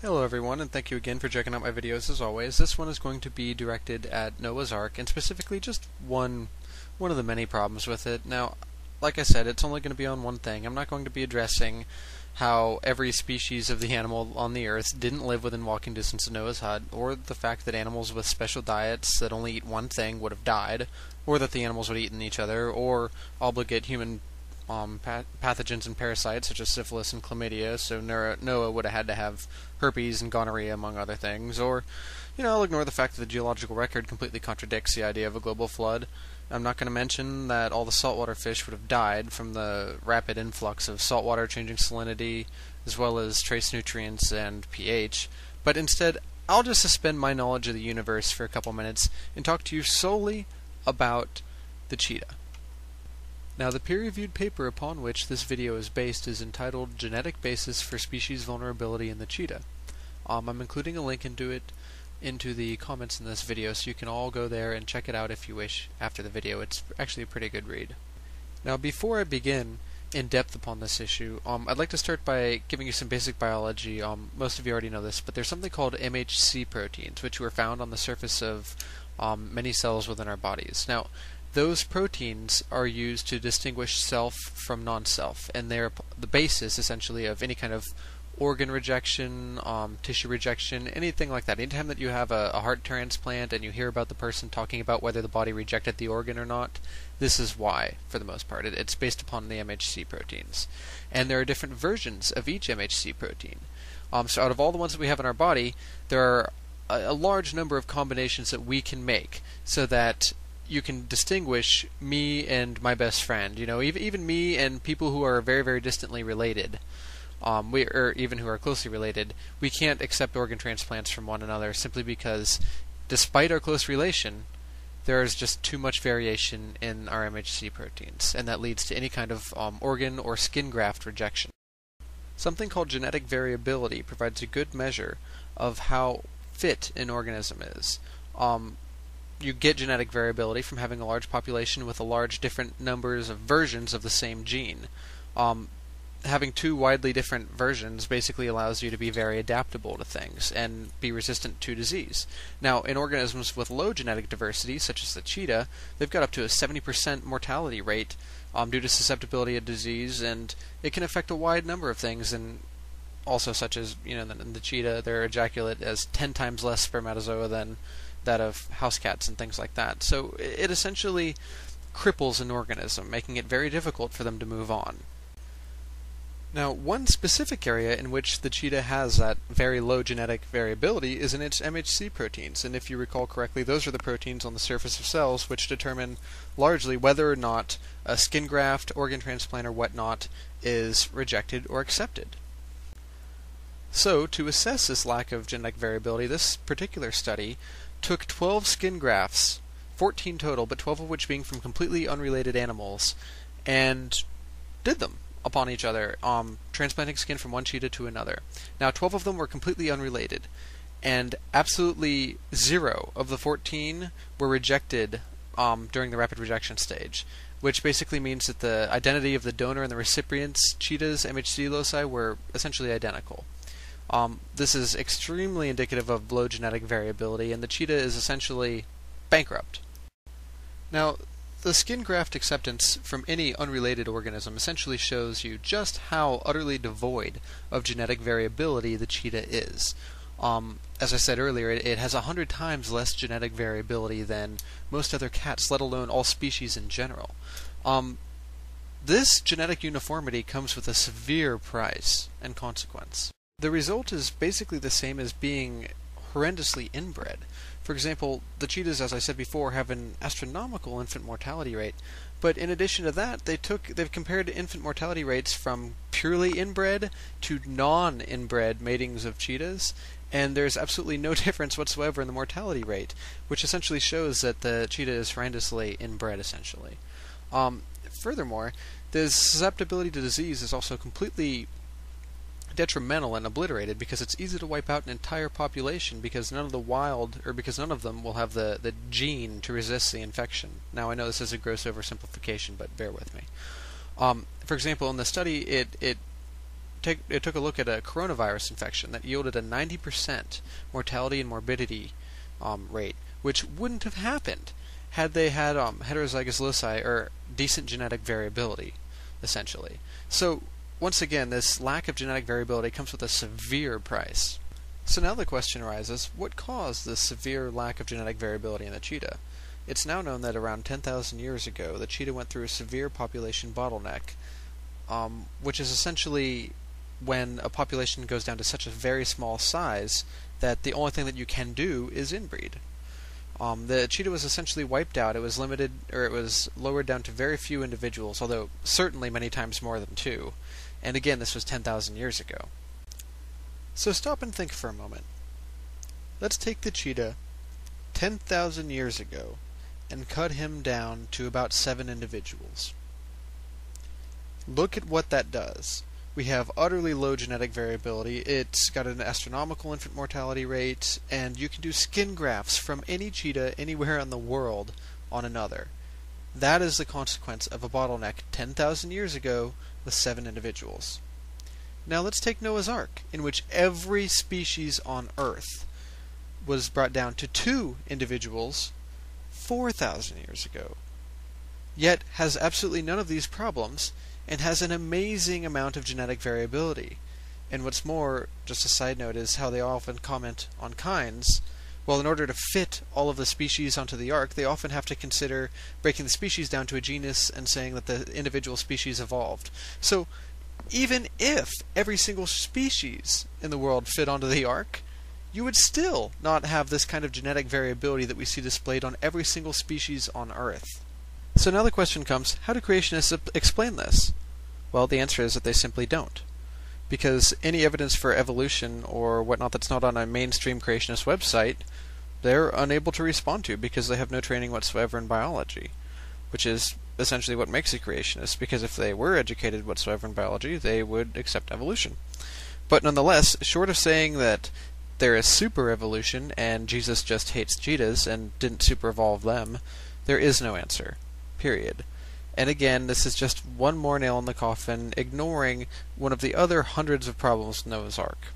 Hello everyone, and thank you again for checking out my videos as always. This one is going to be directed at Noah's Ark, and specifically just one of the many problems with it. Now, like I said, it's only going to be on one thing. I'm not going to be addressing how every species of the animal on the earth didn't live within walking distance of Noah's hut, or the fact that animals with special diets that only eat one thing would have died, or that the animals would eat in each other, or obligate human pathogens and parasites such as syphilis and chlamydia, so Noah would have had to have herpes and gonorrhea, among other things. Or, you know, I'll ignore the fact that the geological record completely contradicts the idea of a global flood. I'm not going to mention that all the saltwater fish would have died from the rapid influx of saltwater changing salinity, as well as trace nutrients and pH, but instead I'll just suspend my knowledge of the universe for a couple minutes and talk to you solely about the cheetah. Now, the peer-reviewed paper upon which this video is based is entitled Genetic Basis for Species Vulnerability in the Cheetah. I'm including a link into the comments in this video, so you can all go there and check it out if you wish after the video. It's actually a pretty good read. Now, before I begin in depth upon this issue, I'd like to start by giving you some basic biology. Most of you already know this, but there's something called MHC proteins, which were found on the surface of many cells within our bodies. Now, those proteins are used to distinguish self from non-self, and they're the basis, essentially, of any kind of organ rejection, tissue rejection, anything like that. Anytime that you have a heart transplant and you hear about the person talking about whether the body rejected the organ or not, this is why, for the most part. It's based upon the MHC proteins. And there are different versions of each MHC protein. So out of all the ones that we have in our body, there are a large number of combinations that we can make so that you can distinguish me and my best friend, you know, even me and people who are very, very distantly related, or even who are closely related. We can't accept organ transplants from one another simply because, despite our close relation, there is just too much variation in our MHC proteins, and that leads to any kind of organ or skin graft rejection. Something called genetic variability provides a good measure of how fit an organism is. You get genetic variability from having a large population with a large different numbers of versions of the same gene. Having two widely different versions basically allows you to be very adaptable to things and be resistant to disease. Now, in organisms with low genetic diversity, such as the cheetah, they've got up to a 70% mortality rate due to susceptibility to disease, and it can affect a wide number of things, and also such as, you know, in the cheetah, their ejaculate has 10 times less spermatozoa than that of house cats and things like that. So it essentially cripples an organism, making it very difficult for them to move on. Now, one specific area in which the cheetah has that very low genetic variability is in its MHC proteins, and if you recall correctly, those are the proteins on the surface of cells which determine largely whether or not a skin graft, organ transplant, or whatnot is rejected or accepted. So, to assess this lack of genetic variability, this particular study took 12 skin grafts, 14 total, but 12 of which being from completely unrelated animals, and did them upon each other, transplanting skin from one cheetah to another. Now, 12 of them were completely unrelated, and absolutely zero of the 14 were rejected during the rapid rejection stage, which basically means that the identity of the donor and the recipient's cheetah's MHC loci were essentially identical. This is extremely indicative of low genetic variability, and the cheetah is essentially bankrupt. Now, the skin graft acceptance from any unrelated organism essentially shows you just how utterly devoid of genetic variability the cheetah is. As I said earlier, it has 100 times less genetic variability than most other cats, let alone all species in general. This genetic uniformity comes with a severe price and consequence. The result is basically the same as being horrendously inbred. For example, the cheetahs, as I said before, have an astronomical infant mortality rate, but in addition to that, they've compared infant mortality rates from purely inbred to non-inbred matings of cheetahs, and there's absolutely no difference whatsoever in the mortality rate, which essentially shows that the cheetah is horrendously inbred, essentially. Furthermore, the susceptibility to disease is also completely detrimental and obliterated, because it's easy to wipe out an entire population because none of them will have the gene to resist the infection. Now, I know this is a gross oversimplification, but bear with me. For example, in the study, it took a look at a coronavirus infection that yielded a 90% mortality and morbidity rate, which wouldn't have happened had they had heterozygous loci or decent genetic variability, essentially. So once again, this lack of genetic variability comes with a severe price. So now the question arises, what caused this severe lack of genetic variability in the cheetah? It's now known that around 10,000 years ago, the cheetah went through a severe population bottleneck, which is essentially when a population goes down to such a very small size that the only thing that you can do is inbreed. The cheetah was essentially wiped out. It was limited, or it was lowered down to very few individuals, although certainly many times more than two. And again, this was 10,000 years ago. So stop and think for a moment. Let's take the cheetah 10,000 years ago and cut him down to about 7 individuals. Look at what that does. We have utterly low genetic variability, it's got an astronomical infant mortality rate, and you can do skin grafts from any cheetah anywhere in the world on another. That is the consequence of a bottleneck 10,000 years ago with 7 individuals. Now let's take Noah's Ark, in which every species on Earth was brought down to 2 individuals 4,000 years ago, yet has absolutely none of these problems and has an amazing amount of genetic variability. And what's more, just a side note, is how they often comment on kinds. Well, in order to fit all of the species onto the Ark, they often have to consider breaking the species down to a genus and saying that the individual species evolved. So even if every single species in the world fit onto the Ark, you would still not have this kind of genetic variability that we see displayed on every single species on Earth. So now the question comes, how do creationists explain this? Well, the answer is that they simply don't, because any evidence for evolution or whatnot that's not on a mainstream creationist website, they're unable to respond to because they have no training whatsoever in biology, which is essentially what makes a creationist, because if they were educated whatsoever in biology, they would accept evolution. But nonetheless, short of saying that there is super evolution and Jesus just hates cheetahs and didn't super evolve them, there is no answer, period. And again, this is just one more nail in the coffin, ignoring one of the other hundreds of problems with Noah's Ark.